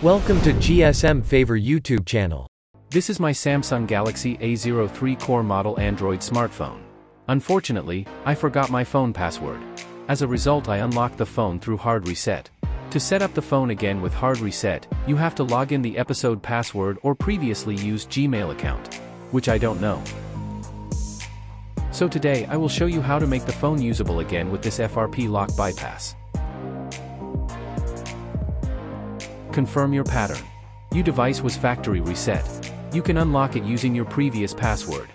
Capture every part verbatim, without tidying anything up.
Welcome to G S M Favor YouTube channel. This is my Samsung Galaxy A zero three Core model Android smartphone. Unfortunately, I forgot my phone password. As a result, I unlocked the phone through hard reset. To set up the phone again with hard reset, you have to log in the episode password or previously used Gmail account, which I don't know. So today I will show you how to make the phone usable again with this F R P lock bypass. Confirm your pattern. Your device was factory reset. You can unlock it using your previous password.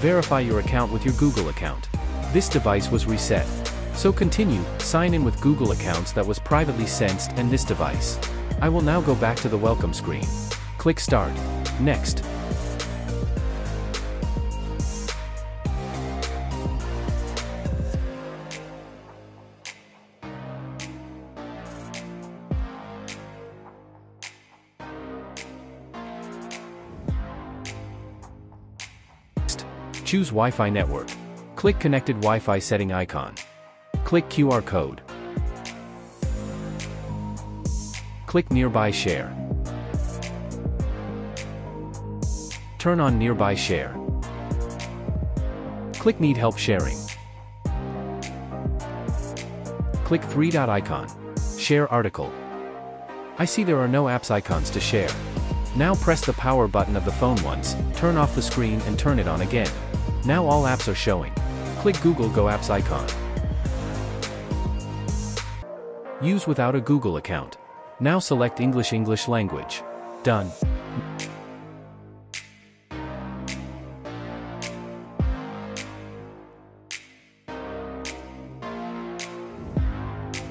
Verify your account with your Google account. This device was reset. So continue, sign in with Google accounts that was privately sensed and this device. I will now go back to the welcome screen. Click Start. Next. Choose Wi-Fi network. Click Connected Wi-Fi setting icon. Click Q R code. Click Nearby Share. Turn on Nearby Share. Click Need Help Sharing. Click three dot icon. Share article. I see there are no apps icons to share. Now press the power button of the phone once, turn off the screen and turn it on again. Now all apps are showing. Click Google Go apps icon. Use without a Google account. Now select English English language. Done.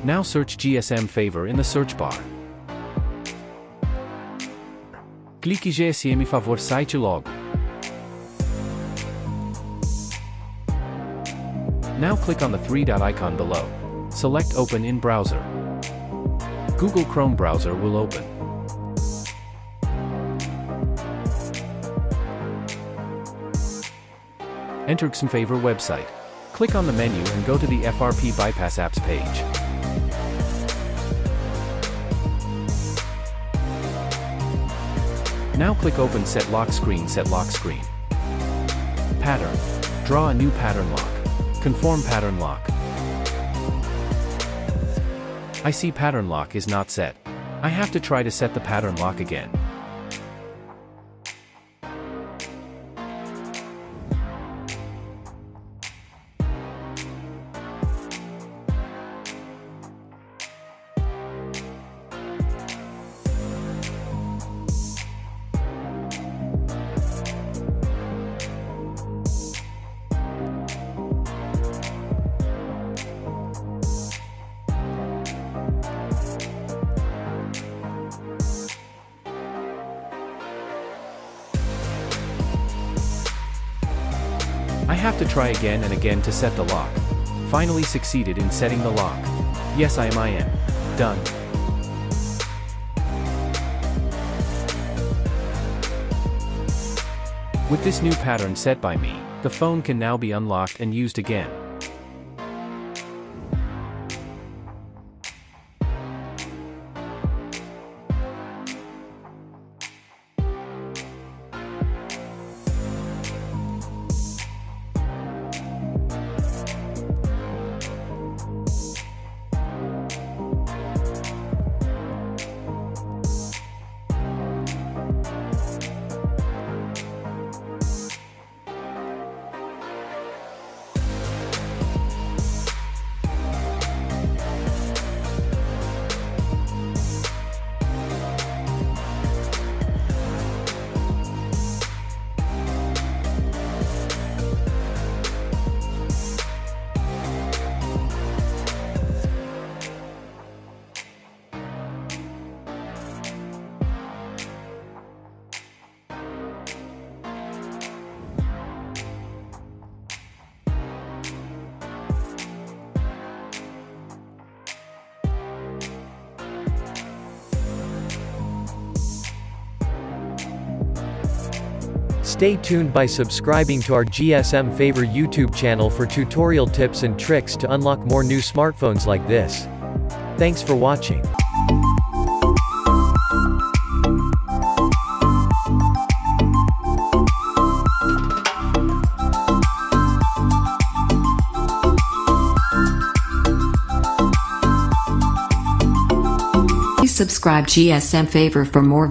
Now search G S M Favor in the search bar. Clique G S M Favor site logo. Now click on the three-dot icon below. Select Open in Browser. Google Chrome browser will open. Enter G S M Favor website. Click on the menu and go to the F R P Bypass Apps page. Now click Open Set Lock Screen Set Lock Screen. Pattern. Draw a new pattern lock. Confirm pattern lock. I see pattern lock is not set. I have to try to set the pattern lock again. I have to try again and again to set the lock. Finally succeeded in setting the lock. Yes, I am I am. Done. With this new pattern set by me, the phone can now be unlocked and used again. Stay tuned by subscribing to our G S M Favor YouTube channel for tutorial tips and tricks to unlock more new smartphones like this. Thanks for watching. Please subscribe G S M Favor for more